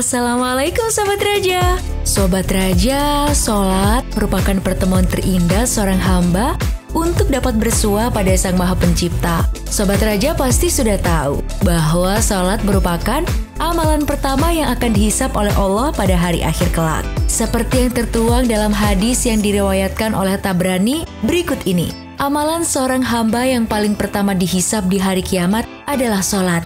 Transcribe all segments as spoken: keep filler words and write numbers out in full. Assalamualaikum Sobat Raja. Sobat Raja, sholat merupakan pertemuan terindah seorang hamba untuk dapat bersua pada Sang Maha Pencipta. Sobat Raja pasti sudah tahu bahwa sholat merupakan amalan pertama yang akan dihisap oleh Allah pada hari akhir kelak. Seperti yang tertuang dalam hadis yang diriwayatkan oleh Tabrani berikut ini. Amalan seorang hamba yang paling pertama dihisap di hari kiamat adalah sholat.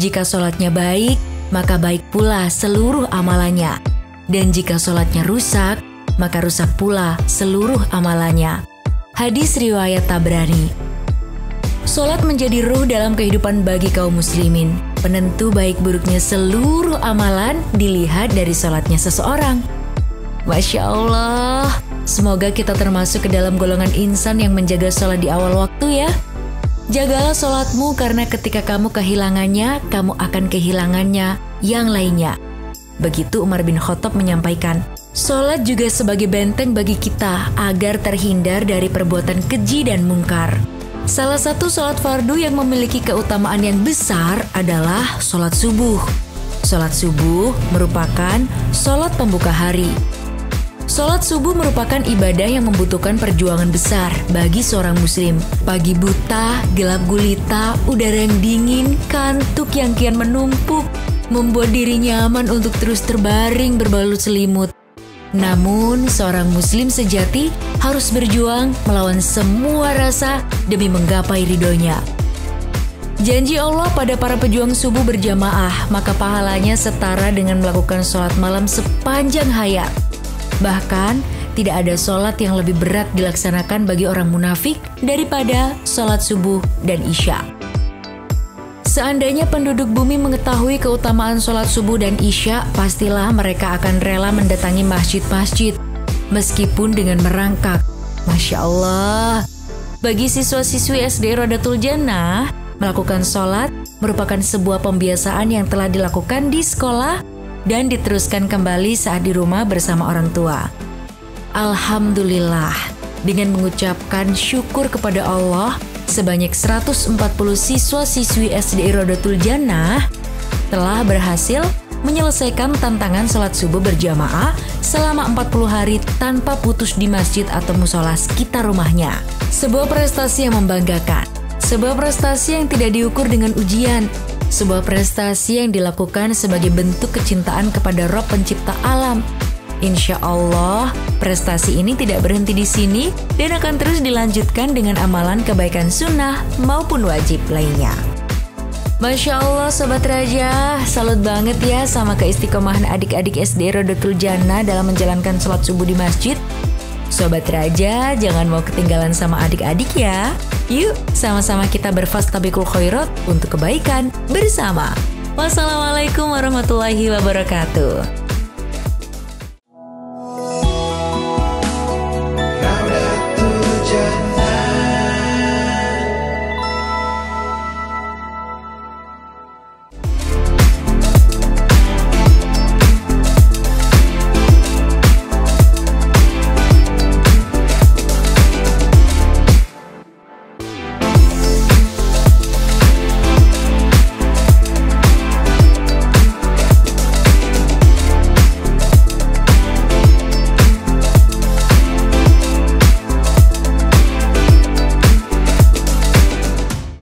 Jika sholatnya baik, maka baik pula seluruh amalannya. Dan jika sholatnya rusak, maka rusak pula seluruh amalannya. Hadis riwayat Tabrani. Sholat menjadi ruh dalam kehidupan bagi kaum muslimin. Penentu baik buruknya seluruh amalan dilihat dari sholatnya seseorang. Masya Allah, semoga kita termasuk ke dalam golongan insan yang menjaga sholat di awal waktu ya. Jagalah sholatmu karena ketika kamu kehilangannya, kamu akan kehilangannya yang lainnya. Begitu Umar bin Khattab menyampaikan. Sholat juga sebagai benteng bagi kita agar terhindar dari perbuatan keji dan mungkar. Salah satu sholat fardu yang memiliki keutamaan yang besar adalah sholat subuh. Sholat subuh merupakan sholat pembuka hari. Sholat subuh merupakan ibadah yang membutuhkan perjuangan besar bagi seorang muslim. Pagi buta, gelap gulita, udara yang dingin, kantuk yang kian menumpuk, membuat diri nyaman untuk terus terbaring berbalut selimut. Namun, seorang muslim sejati harus berjuang melawan semua rasa demi menggapai ridhonya. Janji Allah pada para pejuang subuh berjamaah, maka pahalanya setara dengan melakukan sholat malam sepanjang hayat. Bahkan, tidak ada sholat yang lebih berat dilaksanakan bagi orang munafik daripada sholat subuh dan isya. Seandainya penduduk bumi mengetahui keutamaan sholat subuh dan isya, pastilah mereka akan rela mendatangi masjid-masjid, meskipun dengan merangkak. Masya Allah. Bagi siswa-siswi S D Raudlatul Jannah, melakukan sholat merupakan sebuah pembiasaan yang telah dilakukan di sekolah dan diteruskan kembali saat di rumah bersama orang tua. Alhamdulillah, dengan mengucapkan syukur kepada Allah, sebanyak seratus empat puluh siswa-siswi S D Raudlatul Jannah telah berhasil menyelesaikan tantangan sholat subuh berjamaah selama empat puluh hari tanpa putus di masjid atau musola sekitar rumahnya. Sebuah prestasi yang membanggakan, sebuah prestasi yang tidak diukur dengan ujian, sebuah prestasi yang dilakukan sebagai bentuk kecintaan kepada Rabb pencipta alam. Insya Allah, prestasi ini tidak berhenti di sini dan akan terus dilanjutkan dengan amalan kebaikan sunnah maupun wajib lainnya. Masya Allah Sobat Raja, salut banget ya sama keistiqomahan adik-adik S D Raudlatul Jannah dalam menjalankan sholat subuh di masjid. Sobat Raja, jangan mau ketinggalan sama adik-adik ya. Yuk, sama-sama kita berfastabiqul khairat untuk kebaikan bersama. Wassalamualaikum warahmatullahi wabarakatuh.